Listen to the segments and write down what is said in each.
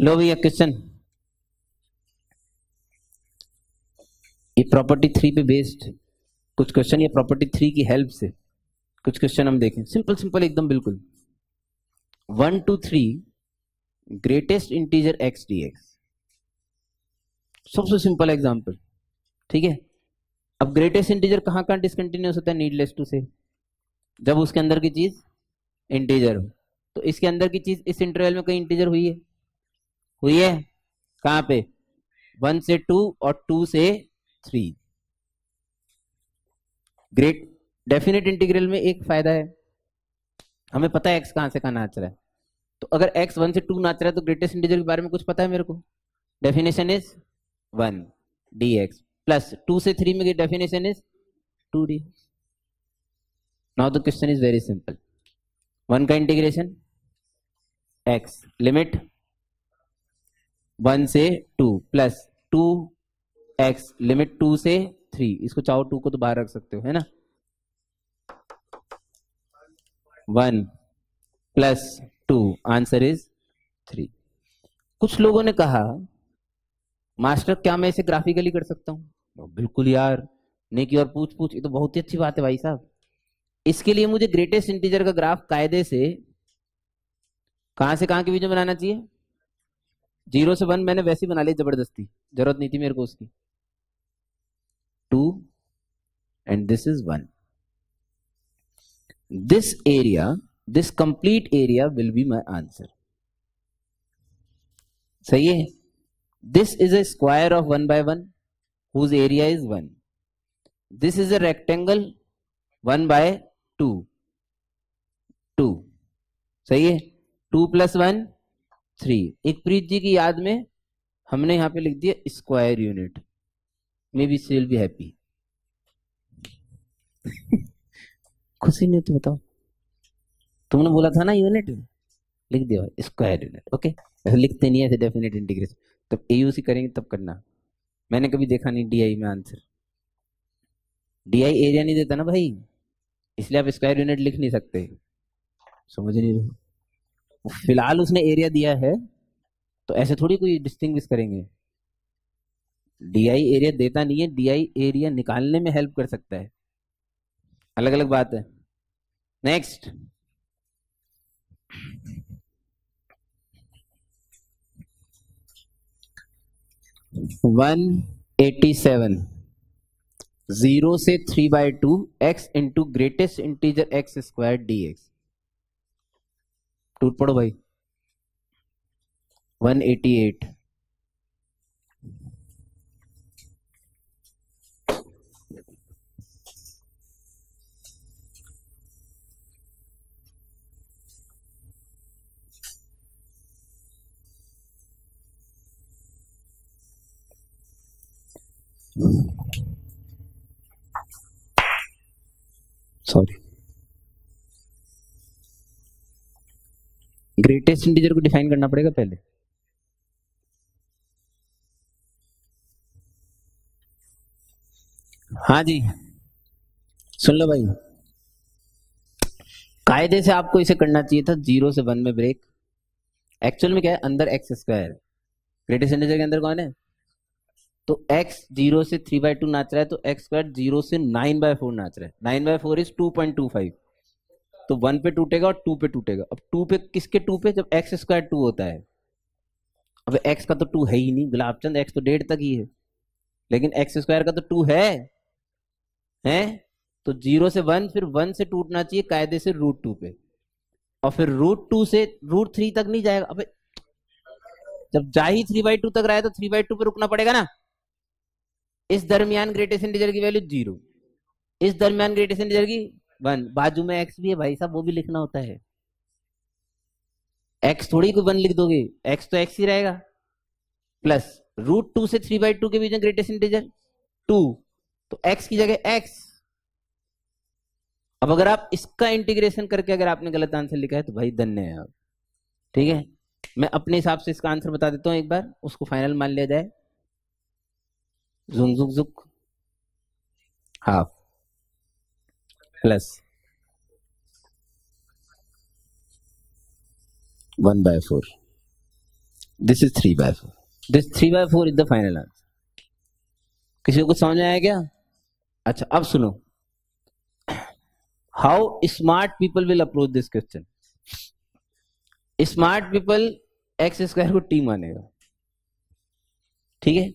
लो भैया क्वेश्चन, ये property three पे बेस्ड कुछ क्वेश्चन या प्रॉपर्टी थ्री की हेल्प से कुछ क्वेश्चन हम देखें। सिंपल सिंपल एकदम बिल्कुल 1 2 3 greatest integer x d x, सबसे सिंपल एग्जांपल, ठीक है। अब ग्रेटेस्ट इंटीजर कहाँ कहाँ डिसकंटिन्यूस होता है, नीडलेस टू से, जब उसके अंदर की चीज इंटीजर हो। तो इसके अंदर की चीज इस इंटरवल में कहीं इंटीजर हुई है, हुई है कहाँ पे, 1 से 2 और 2 से 3। ग्रेट डेफिनेट इंटीग्रल में एक फायदा है, हमें पता है एक्स कहाँ से कहाँ नाच रहा है। तो अगर एक्स 1 से 2 नाच रहा है तो ग्रेटेस्ट इंटीजर के बारे में कुछ पता है मेरे को, डेफिनेशन इज 1 dx प्लस 2 से 3 में definition is 2 dx। Now the question is very simple, 1 का इंटीग्रेशन एक्स लिमिट 1 से 2 प्लस 2x लिमिट 2 से 3, इसको चाहो 2 को तो बाहर रख सकते हो, है ना, 1 प्लस 2 आंसर इज 3। कुछ लोगों ने कहा मास्टर क्या मैं इसे ग्राफिकली कर सकता हूँ, बिल्कुल यार नहीं की और पूछ ये तो बहुत ही अच्छी बात है भाई साहब। इसके लिए मुझे ग्रेटेस्ट इंटीजर का ग्राफ कायदे से कहाँ के बीच में बनाना चाहिए। 0 से 1 मैंने वैसे ही बना ली जबरदस्ती, जरूरत नहीं थी मेरे को उसकी, 2 and this is 1। This area, this complete area will be my answer, सही है। This is a square of 1 by 1 whose area is 1। This is a rectangle 1 by 2, सही है, 2 plus 1 3। एक प्रीत जी की याद में हमने यहाँ पे लिख दिया square unit, may be she will be happy. खुशी नहीं तो बताओ, तुमने बोला था ना यूनिट, लिख दिया स्क्वायर यूनिट, ओके। लिखते नहीं है डेफिनेट इंटीग्रेशन, तब एयूसी करेंगे तब करना, मैंने कभी देखा नहीं डीआई में आंसर, डीआई एरिया नहीं देता ना भाई, इसलिए आप स्क्वायर यूनिट लिख नहीं सकते, समझ नहीं रहे। फिलहाल उसने एरिया दिया है तो ऐसे थोड़ी कोई डिस्टिंग्विश करेंगे, डीआई एरिया देता नहीं है, डीआई एरिया निकालने में हेल्प कर सकता है, अलग अलग बात है। नेक्स्ट, वन 87, 0 से 3 by 2 x into greatest integer x square d x. टूट पड़ो भाई, 188, 188 ग्रेटेस्ट इंटीजर को डिफाइन करना पड़ेगा पहले। हाँ जी सुन लो भाई, कायदे से आपको इसे करना चाहिए था 0 से 1 में ब्रेक। एक्चुअल में क्या है, अंदर एक्स स्क्वायर, ग्रेटेस्ट इंटीजर के अंदर कौन है, तो एक्स 0 से 3 by 2 नाच रहा है तो एक्स स्क्वायर 0 से 9 by 4 नाच रहा है, 9 by 4 इज 2.25, तो 1 पे टूटेगा और 2 पे टूटेगा। अब 2 पे किसके 2 पे, जब एक्स स्क्वायर 2 होता है, अब एक्स का तो 2 है ही नहीं, गुलाबचंद एक्स तो 1.5 तक ही है, लेकिन एक्स स्क्वायर का तो 2 है तो 0 से 1 फिर 1 से टूटना चाहिए कायदे से √2 पे, और फिर √2 से √3 तक नहीं जाएगा। अब जब जा ही 3 by 2 तक रहा है तो 3 by 2 पे रुकना पड़ेगा ना। इस दरमियान ग्रेटेस्ट इंटीजर की वैल्यू 0, इस दरमियान ग्रेटेस्ट इंटीजर की 1, बाजू में एक्स भी है भाई साहब, वो भी लिखना होता है, एक्स थोड़ी को 1 लिख दोगे, एक्स तो एक्स ही रहेगा, प्लस √2 से 3 by 2 के बीच में ग्रेटेस्ट इंटीजर 2, तो एक्स की जगह एक्स। अब अगर आप इसका इंटीग्रेशन करके अगर आपने गलत आंसर लिखा है तो भाई धन्य है आप, ठीक है। मैं अपने हिसाब से इसका आंसर बता देता हूं एक बार, उसको फाइनल मान लिया जाए, झुक झुक झुक half plus 1 by 4 This is 3/4. This 3/4 is the final answer. किसी को समझ आया क्या? अच्छा अब सुनो, how smart people will approach this question. Smart people x² को t मानेगा, ठीक है?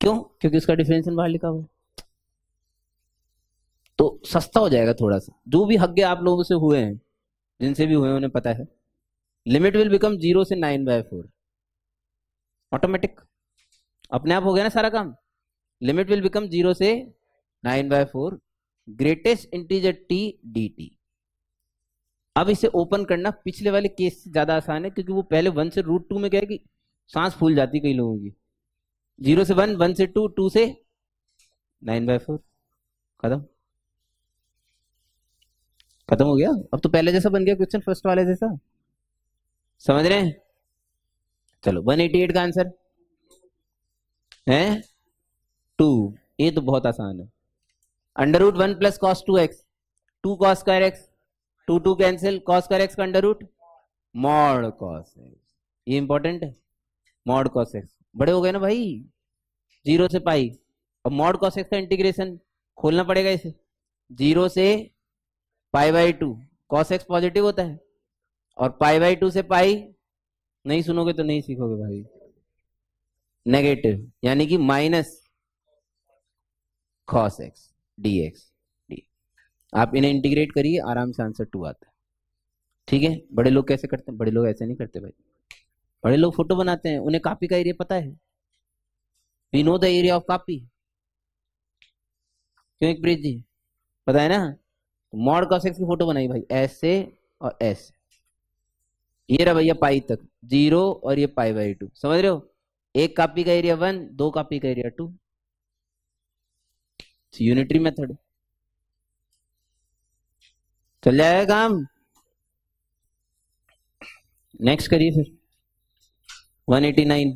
क्यों? क्योंकि उसका डिफरेंशियल बाहर लिखा हुआ है, तो सस्ता हो जाएगा थोड़ा सा। जो भी हग्गे आप लोगों से हुए हैं, जिनसे भी हुए उन्हें पता है, लिमिट विल बिकम 0 से 9/4 ऑटोमेटिक, अपने आप हो गया ना सारा काम। लिमिट विल बिकम 0 से 9/4 ग्रेटेस्ट इंटीजर t dt। अब इसे ओपन करना पिछले वाले केस से ज्यादा आसान है, क्योंकि वो पहले 1 से √2 में कहेगी, सांस फूल जाती कई लोगों की। 0 से 1, 1 से 2, 2 से 9/4, खत्म खत्म हो गया। अब तो पहले जैसा बन गया क्वेश्चन, फर्स्ट वाले जैसा, समझ रहे हैं? चलो 188 का आंसर है 2। ये तो बहुत आसान है, √1 + cos 2x, 2 cos square x, 2 2 cancel, cos square x का √ mod cos x, ये इंपॉर्टेंट है, mod cos x। बड़े हो गए ना भाई, 0 से π। अब mod cos x का इंटीग्रेशन खोलना पड़ेगा इसे, 0 से π/2 cos x पॉजिटिव होता है, और π/2 से π, नहीं सुनोगे तो नहीं सीखोगे भाई, नेगेटिव, यानी कि minus cos x dx d। आप इन्हें इंटीग्रेट करिए, आराम से आंसर 2 आता है, ठीक है? बड़े लोग कैसे करते हैं? बड़े लोग ऐसे नहीं करते भाई, बड़े लोग फोटो बनाते हैं, उन्हें कॉपी का एरिया पता है, we know the area of copy, क्यों एक प्रीत जी पता है ना? mod cos x की फोटो बनाई भाई, ऐसे और ऐसे, ये रहा भैया पाई तक, 0 और ये π/2, समझ रहे हो? 1 कॉपी का एरिया 1, 2 कॉपी का एरिया 2, यूनिटरी मेथड। चल जाएगा काम। नेक्स्ट करिए फिर 189।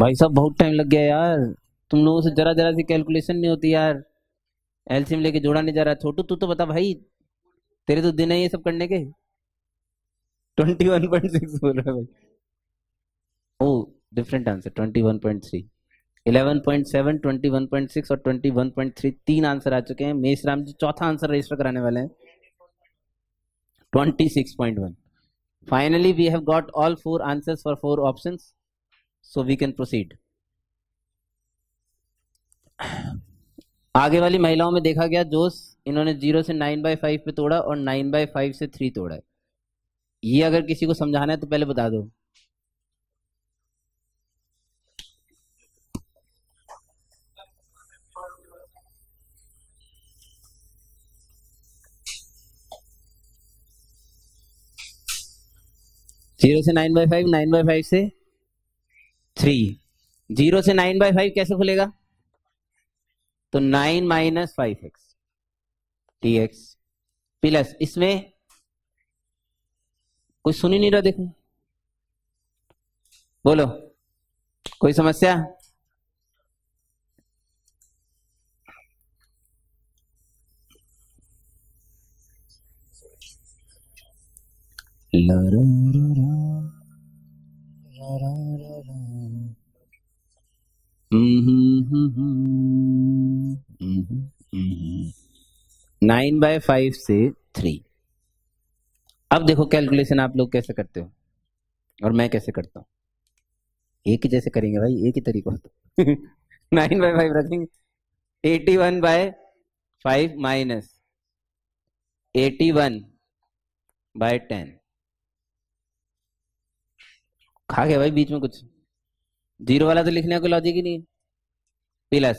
भाई साहब बहुत टाइम लग गया यार, तुम लोगों से जरा जरा सी कैलकुलेशन नहीं होती यार, एलसीएम लेके जोड़ा नहीं जा रहा। छोटू तू तो बता भाई, तेरे तो दिन है ये सब करने के। 21.6 बोल रहा है भाई। ओ डिफरेंट आंसर, 21.3, 11.7, 21.6 और 21.3, 3 आंसर आ चुके हैं। मेष राम जी चौथा आंसर रजिस्टर कराने वाले हैं, 26.1। Finally we have got all 4 answers for 4 options, so we can proceed. आगे वाली महिलाओं में देखा गया जोश, इन्होंने 0 से 9/5 पे तोड़ा और 9/5 से 3 तोड़ा है। ये अगर किसी को समझाना है तो पहले बता दो। जीरो से 9/5, 9/5 से 3, 0 से 9/5 कैसे खुलेगा? तो 9 - 5x dx प्लस, इसमें कोई सुन ही नहीं रहा, देखो बोलो कोई समस्या? हम्म 9/5 से 3। अब देखो कैलकुलेशन आप लोग कैसे करते हो और मैं कैसे करता हूँ, एक ही जैसे करेंगे भाई, एक ही तरीका होता है। 9/5 रखेंगे, 81/5 माइनस 81/10, खा गया भाई बीच में कुछ, जीरो वाला तो लिखने का लॉजिक ही नहीं है, प्लस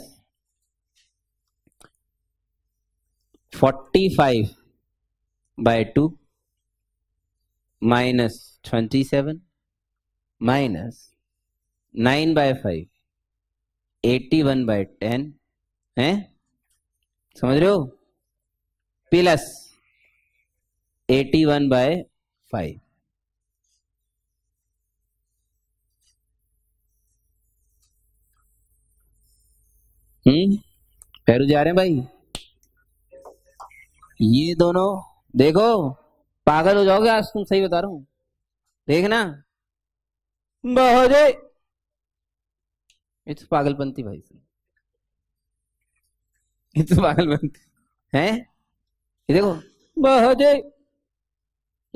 45/2 माइनस 27 माइनस 9/5 81/10 है, समझ रहे हो? प्लस 81/5 फेरू जा रहे हैं भाई, ये दोनों देखो पागल हो जाओगे आज, तुम सही बता रहा हूं, देखना बहोजे इट्स पागलपंती भाई, इट्स पागलपंती है ये देखो बहोजे।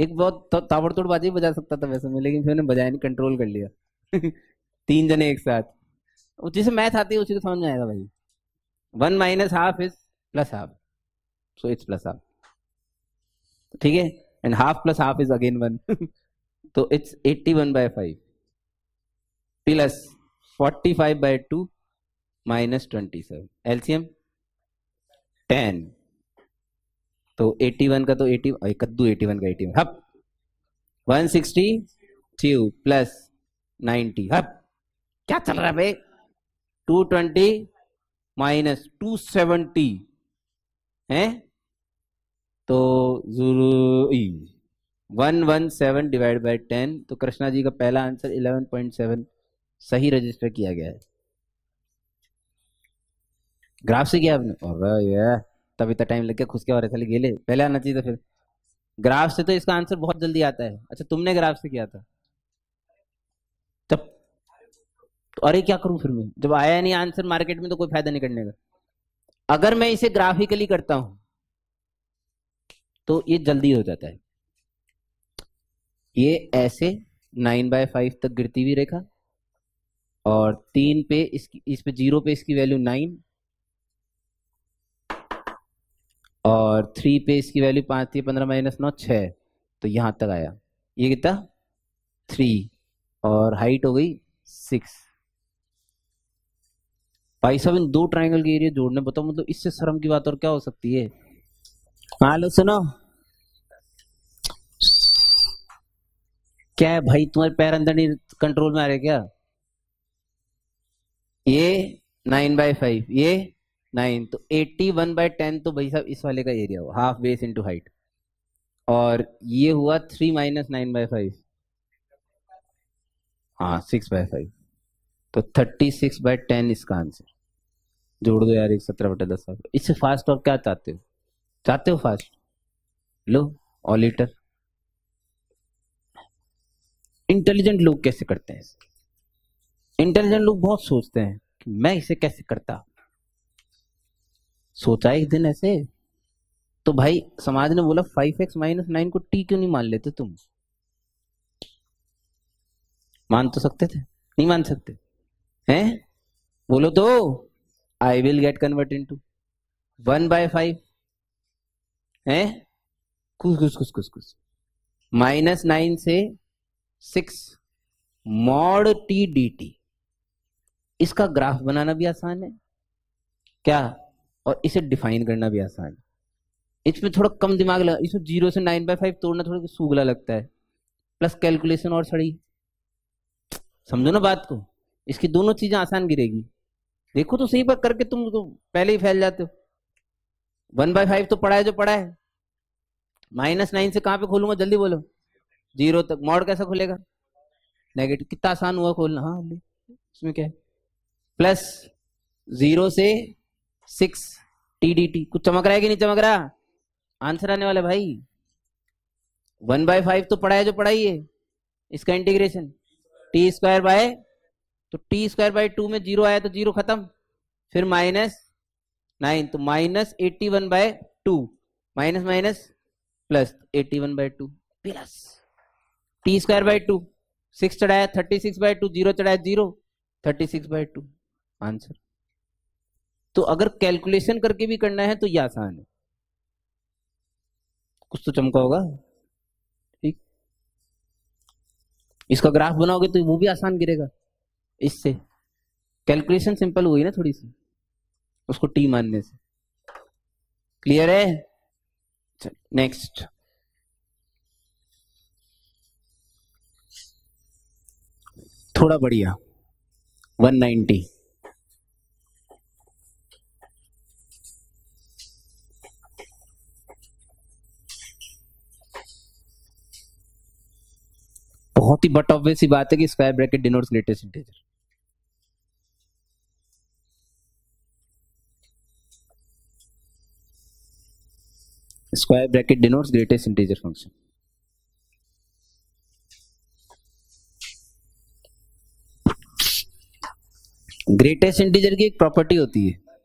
एक बहुत ताबड़तोड़ बाजी बजा सकता था वैसे में, लेकिन फिर मैंने बजाया नहीं, कंट्रोल कर लिया। तीन जने एक साथ, जिसे मैथ आती है उसी को समझ में आएगा भाई। 1 - ½ is + ½, so it's +½, ठीक है, and ½ + ½ is again 1, so it's 81/5 plus 45/2 minus 27, LCM 10, तो 81 का तो 80 कद्दू, 81 का 81 हप, 162 plus 90 हप, क्या चल रहा है भाई, 220 माइनस 270 है तो 117 डिवाइड बाई 10, तो कृष्णा जी का पहला आंसर 11.7 सही रजिस्टर किया गया है। ग्राफ से किया आपने, और यार तब इतना टाइम लग गया, खुश के और ऐसा गेले, पहले आना चाहिए था। फिर ग्राफ से तो इसका आंसर बहुत जल्दी आता है। अच्छा तुमने ग्राफ से किया था तब, तो अरे क्या करूं फिर मैं, जब आया नहीं आंसर मार्केट में तो कोई फायदा नहीं करने का। अगर मैं इसे ग्राफिकली करता हूं तो ये जल्दी हो जाता है, ये ऐसे 9/5 तक गिरती हुई रेखा, और 3 पे इसकी, इस पे 0 पे इसकी वैल्यू 9, और 3 पे इसकी वैल्यू 5 - 15 - 9 - 6, तो यहां तक आया। ये कितना 3, और हाइट हो गई 6। भाई साहब इन दो ट्राइंगल के एरिया जोड़ने बताओ, मतलब इससे शर्म की बात और क्या हो सकती है। हेलो सुनो, क्या है भाई तुम्हारे पैर अंदर नहीं कंट्रोल में आ रहे क्या। ये 9/5, ये 9, तो 81/10, तो भाई साहब इस वाले का एरिया हुआ हाफ बेस इनटू हाइट, और ये हुआ 3 - 9/5, हाँ 6/5, तो 36/10 इसका आंसर। जोड़ दो यार, 117/10। इससे फास्ट और क्या चाहते हो, चाहते हो फास्ट, लो ऑल ईटर। इंटेलिजेंट लोग कैसे करते हैं, इंटेलिजेंट लोग बहुत सोचते हैं कि मैं इसे कैसे करता। सोचा एक दिन ऐसे, तो भाई समाज ने बोला 5x - 9 को t क्यों नहीं मान लेते तुम। मान तो सकते थे, नहीं मान सकते हैं, बोलो तो। I will get convert into 1/5 है, कुछ -9 से 6 mod t dt। इसका ग्राफ बनाना भी आसान है क्या, और इसे डिफाइन करना भी आसान है। इसमें थोड़ा कम दिमाग लगा, इसमें 0 से 9/5 तोड़ना थोड़ा सूगला लगता है, प्लस कैलकुलेशन और सड़ी। समझो ना बात को, इसकी दोनों चीजें आसान गिरेगी। देखो तो सही, पर करके तुम तो पहले ही फैल जाते हो। 1/5 तो पढ़ा है जो पढ़ा है, -9 से कहाँ पे खोलूंगा, जल्दी बोलो, 0 तक। मॉड कैसा खुलेगा, नेगेटिव, कितना आसान हुआ खोलना। हाँ इसमें क्या है, प्लस 0 से 6 tdt। कुछ चमक रहा है कि नहीं चमक रहा, आंसर आने वाला भाई। 1/5 तो पढ़ा है जो पढ़ा ही है, इसका इंटीग्रेशन t² बाय, तो t² बाय 2 में 0 आया तो 0 खत्म, फिर -9, तो -81/2 minus plus 81/2 plus t² bye 2, 6 चढ़ाया 36/2, 0 चढ़ाया 0, 36/2 आंसर। तो अगर कैलकुलेशन करके भी करना है तो ये आसान है, कुछ तो चमका होगा। इसका ग्राफ बनाओगे तो वो भी आसान गिरेगा, इससे कैलकुलेशन सिंपल हुई ना थोड़ी सी, उसको टी मानने से। क्लियर है, चल नेक्स्ट। थोड़ा बढ़िया 190, बहुत ही बट ऑब्वियस सी बात है कि square bracket denotes greatest integer. Square bracket denotes greatest integer function. Greatest integer की एक प्रॉपर्टी होती है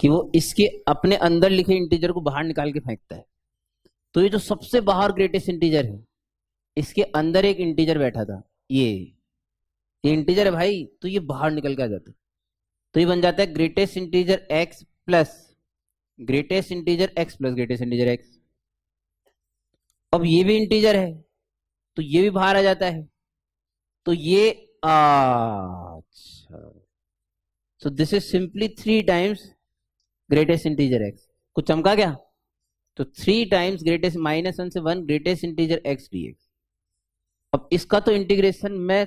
कि वो इसके अपने अंदर लिखे इंटीजर को बाहर निकाल के फेंकता है। तो ये जो सबसे बाहर ग्रेटेस्ट इंटीजर है, इसके अंदर एक इंटीजर बैठा था, ये इंटीजर है भाई, तो ये बाहर निकल के आ जाता है। तो ये बन जाता है greatest integer x plus greatest integer x plus greatest integer x. अब ये भी इंटीजर है तो ये भी बाहर आ जाता है। तो ये so this is simply 3 times greatest integer x। कुछ चमका क्या? तो 3 times greatest -1 से 1 greatest integer x dx। अब इसका तो इंटीग्रेशन मैं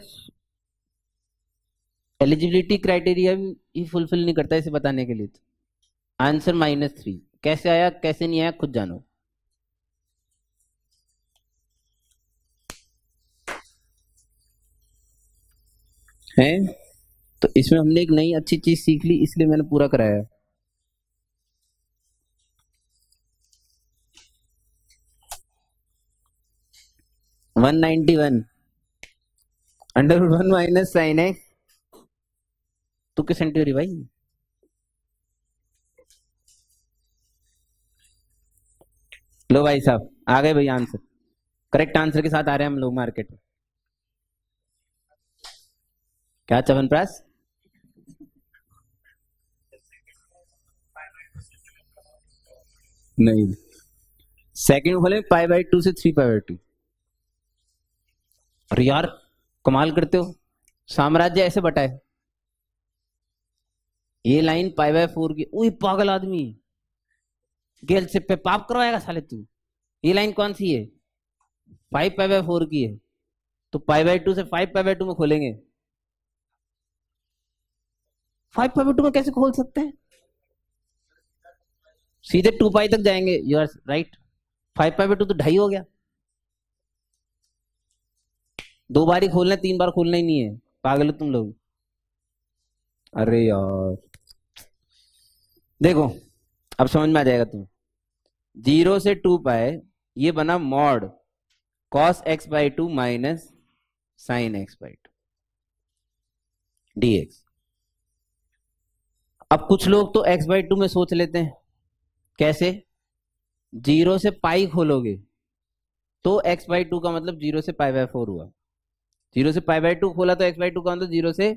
एलिजिबिलिटी क्राइटेरिया भी फुलफिल नहीं करता, इसे बताने के लिए तो आंसर -3 कैसे आया कैसे नहीं आया खुद जानो। हैं तो इसमें हमने एक नई अच्छी चीज सीख ली, इसलिए मैंने पूरा कराया। √1 - sin x तो किस सेंटीग्रेड भाई? लो भाई साहब आ गए भाई आंसर, करेक्ट आंसर के साथ आ रहे हैं हम लोग मार्केट में। क्या चवनप्रास? नहीं, सेकंड वाले π/2 से 3π/2। और यार कमाल करते हो, साम्राज्य ऐसे बटा है। ये लाइन π/4 की, ओए पागल आदमी गेल से पे पाप करवाएगा साले तू। ये लाइन कौन सी है? 5π/4 की है, तो π/2 से 5π/2 में खोलेंगे। 5π/2 में कैसे खोल सकते हैं? सीधे 2π तक जाएंगे। यू आर राइट, 5π/2 तो 2.5 हो गया। 2 बार ही खोलना है, 3 बार खोलना ही नहीं है, पागल हो तुम लोग। अरे यार देखो अब समझ में आ जाएगा तुम। 0 से 2π ये बना mod cos x/2 minus sin x/2 dx। अब कुछ लोग तो x/2 में सोच लेते हैं, कैसे? 0 से π खोलोगे तो x/2 का मतलब 0 से π/4 हुआ। 0 से π/2 खोला तो x/2 का मतलब 0 से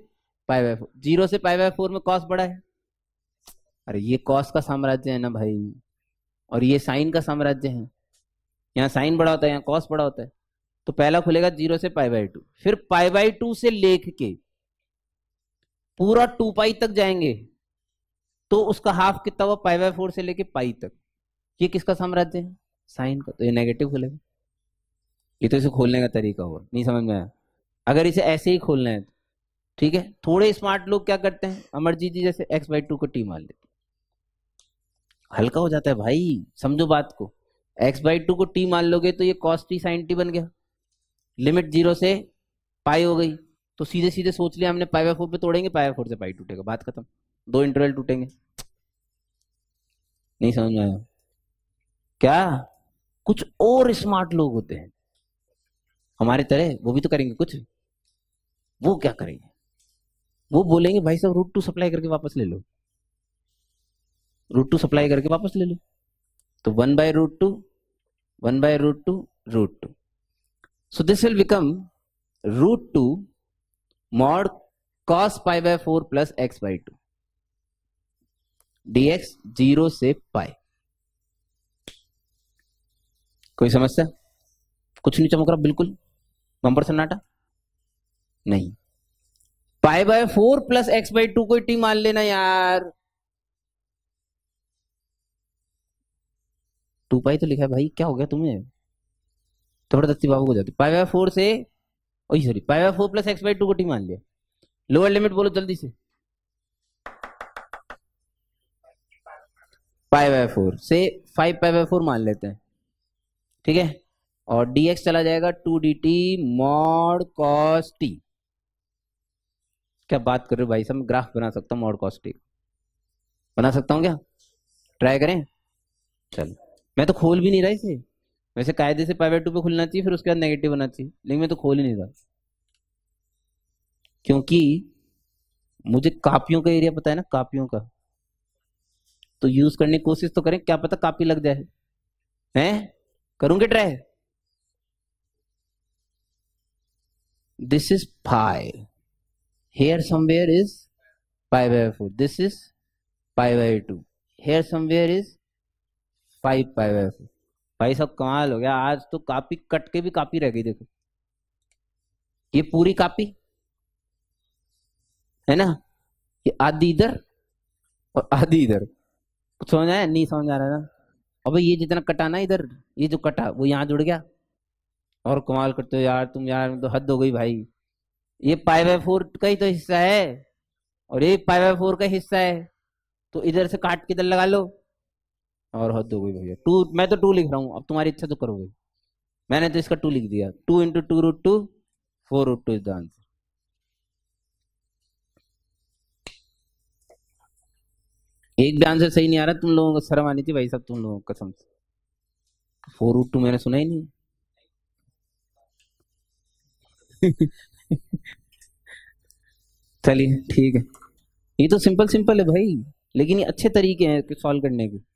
π/4। 0 से π/4 में cos बड़ा है। अरे ये cos का साम्राज्य है ना भाई, और ये sin का साम्राज्य है। यहाँ sin बड़ा होता है, यहाँ cos बड़ा होता है। तो पहला खुलेगा 0 से π/2, फिर π/2 से लेख के पूरा 2π तक जाएंगे, तो उसका हाफ कितना हुआ? π/4 से लेके पाई तक। ये किसका साम्राज्य है? साइन का। तो ये नेगेटिव खोलेगा। ये तो इसे खोलने का तरीका हुआ, नहीं समझ में आया? अगर इसे ऐसे ही खोलना है तो ठीक है। थोड़े स्मार्ट लोग क्या करते हैं, अमरजीत जी जैसे, x/2 को t मान लेते, हल्का हो जाता है भाई। समझो बात को, x/2 को t मान लोगे तो ये cos t sin t बन गया। लिमिट 0 से π हो गई, तो सीधे सीधे सोच लिया हमने π/4 पे तोड़ेंगे, π/4 से π टूटेगा, बात खत्म। 2 इंटरवल टूटेंगे। नहीं समझ में आया क्या? कुछ और स्मार्ट लोग होते हैं हमारे तरह, वो भी तो करेंगे कुछ। वो क्या करेंगे? वो बोलेंगे भाई साहब √2 सप्लाई करके वापस ले लो, √2 सप्लाई करके वापस ले लो। तो 1/√2 so this will become √2 mod cos π/4 plus x/2 dx 0 से π। कोई समस्या? कुछ नहीं चमक रहा बिल्कुल, बम्पर सन्नाटा नहीं। π/4 प्लस x/2 को t मान लेना यार। 2π तो लिखा है भाई, क्या हो गया तुम्हें? जबरदस्ती बाबू को जाती। π/4 प्लस x/2 को t मान लिया। लोअर लिमिट बोलो जल्दी से। π/4 से 5π/4 मान लेते हैं, ठीक है। और dx चला जाएगा 2dt mod cos t। क्या बात कर रहे हो भाई साहब, ग्राफ बना सकता हूँ mod cos t, बना सकता हूँ क्या? ट्राई करें, चलो। मैं तो खोल भी नहीं रहा इसे, वैसे कायदे से π/2 पे खुलना चाहिए, फिर उसके बाद नेगेटिव होना चाहिए, लेकिन मैं तो खोल ही नहीं रहा क्योंकि मुझे कापियों का एरिया पता है ना, कापियों का तो यूज करने की कोशिश तो करें, क्या पता कापी लग जाए। हैं करूंगे try. This is pi, here somewhere is π/4, this is π/2, here somewhere is 5π/4। भाई साहब कमाल हो गया, आज तो कापी कट के भी कापी रह गई। देखो ये पूरी कापी है ना, ये आधी इधर और आधी इधर। समझ आया? नहीं समझ आ रहा ना। अब ये जितना कटा ना इधर, ये जो कटा वो यहाँ जुड़ गया। और कमाल करते हो यार तुम, यार तो हद हो गई भाई। ये π/4 का ही तो हिस्सा है और ये π/4 का हिस्सा है, तो इधर से काट के इधर लगा लो। और हद हो गई भैया। 2 मैं तो 2 लिख रहा हूँ, अब तुम्हारी इच्छा तो करोगे। मैंने तो इसका 2 लिख दिया। 2 × 2√2 4√2 इज द आंसर। एक भी आंसर सही नहीं आ रहा। तुम लोगों को शर्म आनी थी भाई साहब, तुम लोगों को कसम से। 4√2 मैंने सुना ही नहीं। चलिए ठीक है, ये तो सिंपल सिंपल है भाई, लेकिन ये अच्छे तरीके हैं सॉल्व करने के।